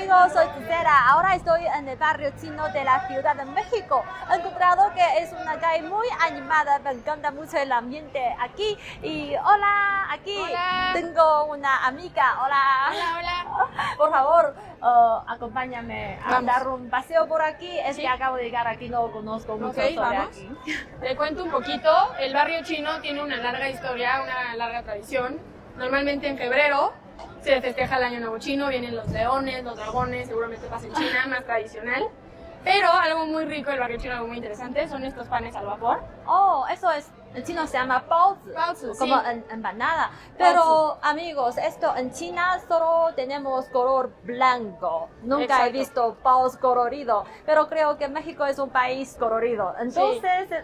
amigos, soy Tisera. Ahora estoy en el barrio chino de la Ciudad de México. He encontrado que es una calle muy animada, me encanta mucho el ambiente aquí. Y hola, aquí hola. Tengo una amiga. Hola. Hola, hola. Por favor, acompáñame a dar un paseo por aquí. Es que acabo de llegar aquí, no conozco mucho sobre aquí. Te cuento un poquito. El barrio chino tiene una larga historia, una larga tradición. Normalmente en febrero se festeja el Año Nuevo Chino, vienen los leones, los dragones, seguramente pasa en China, más tradicional. Pero algo muy rico, el barrio chino, algo muy interesante, son estos panes al vapor. Oh, eso es, en chino se llama baozi, como empanada. Pero amigos, esto en China solo tenemos color blanco. Nunca he visto baozi colorido, pero creo que México es un país colorido. Entonces... Sí.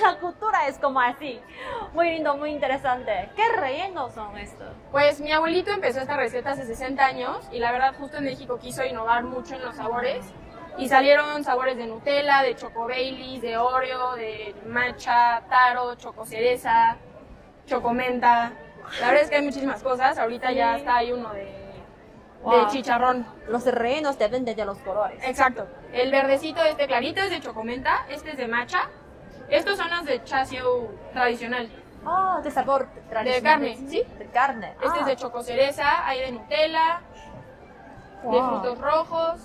La cultura es como así, muy lindo, muy interesante. ¿Qué rellenos son estos? Pues mi abuelito empezó esta receta hace 60 años y la verdad justo en México quiso innovar mucho en los sabores y salieron sabores de Nutella, de Baileys, de Oreo, de Matcha, Taro, Chococereza, Chocomenta. La verdad es que hay muchísimas cosas, ahorita ya está ahí uno de chicharrón. Los rellenos dependen de los colores. Exacto, el verdecito, este clarito es de Chocomenta, este es de Matcha. Estos son los de chashu tradicional. Ah, de sabor tradicional. De carne, ¿sí? De carne. Este es de chococereza, hay de Nutella, de frutos rojos.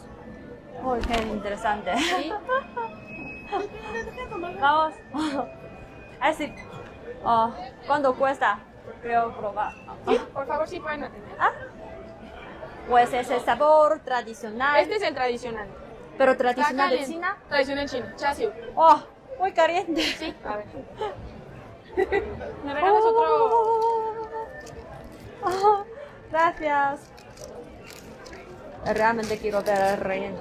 Uy, qué interesante. ¿Sí? Vamos. Así. ¿Cuánto cuesta? Creo probar. Sí, por favor, sí pueden atender. Ah. Pues es el sabor tradicional. Este es el tradicional. ¿Pero tradicional de China? Tradicional chino, chashu. Oh. Muy caliente. Sí, a ver. ¿Me regalas otro? Gracias. Realmente quiero ver el relleno.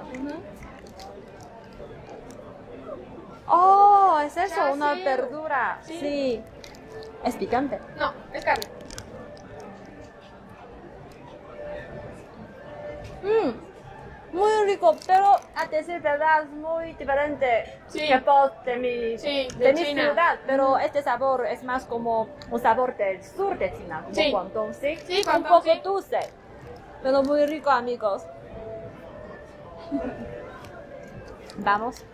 Oh, es eso, una verdura. Sí. ¿Es picante? No, es carne. Muy rico, pero a decir verdad es muy diferente de mi ciudad, pero este sabor es más como un sabor del sur de China, como Guangdong, un poco dulce, pero muy rico, amigos. Vamos.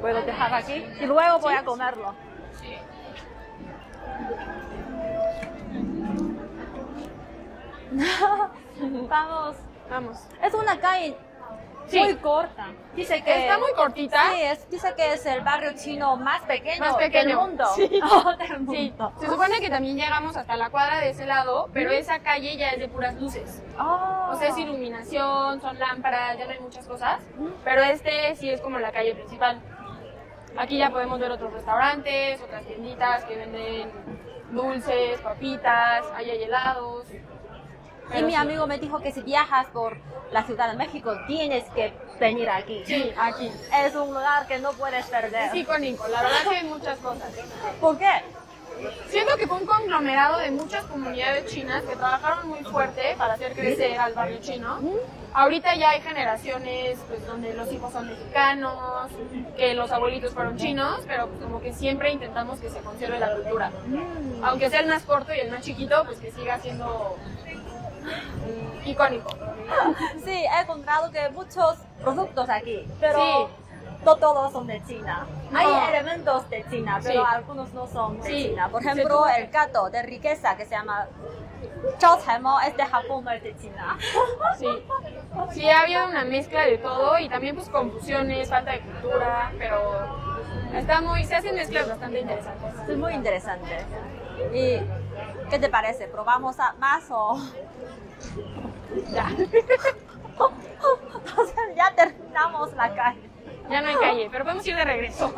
Puedo dejar aquí y luego voy a comerlo. Sí. Vamos, vamos. Es una calle muy corta. Dice que está muy cortita. Sí, dice que es el barrio chino más pequeño del mundo. Sí. Se supone que también llegamos hasta la cuadra de ese lado, pero esa calle ya es de puras luces. O sea, es iluminación, son lámparas, ya no hay muchas cosas. Pero este sí es como la calle principal. Aquí ya podemos ver otros restaurantes, otras tienditas que venden dulces, papitas, hay helados. Y mi amigo me dijo que si viajas por la Ciudad de México, tienes que venir aquí. Sí, aquí. Es un lugar que no puedes perder. Sí, con Nico, la verdad que hay muchas cosas. ¿Por qué? Siento que fue un conglomerado de muchas comunidades chinas que trabajaron muy fuerte para hacer crecer al barrio chino. Ahorita ya hay generaciones pues, donde los hijos son mexicanos, que los abuelitos fueron chinos, pero pues, como que siempre intentamos que se conserve la cultura. Aunque sea el más corto y el más chiquito, pues que siga siendo... icónico. Sí, he encontrado que muchos productos aquí, pero no todos son de China. Hay elementos de China, pero algunos no son de China. Por ejemplo, el gato de riqueza que se llama Zhao Caimo es de Japón, no es de China. Sí, había una mezcla de todo y también pues confusiones, falta de cultura, pero se hacen mezclas bastante interesantes. Es muy interesante. Y ¿qué te parece? ¿Probamos más o...? Ya. Entonces ya terminamos la calle. Ya no hay calle, pero podemos ir de regreso.